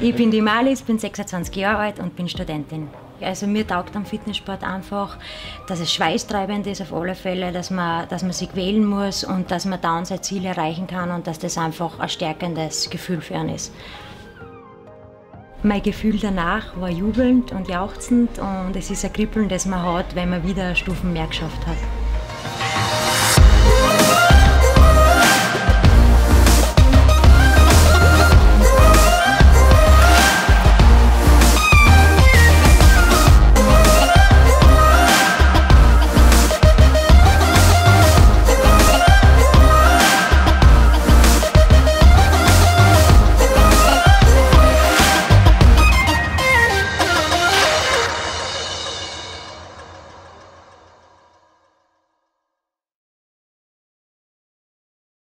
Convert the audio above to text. Ich bin die Malis, bin 26 Jahre alt und bin Studentin. Also mir taugt am Fitnesssport einfach, dass es schweißtreibend ist auf alle Fälle, dass man sich quälen muss und dass man dauernd sein Ziel erreichen kann und dass das einfach ein stärkendes Gefühl für einen ist. Mein Gefühl danach war jubelnd und jauchzend und es ist ein Kribbeln, das man hat, wenn man wieder Stufen mehr geschafft hat.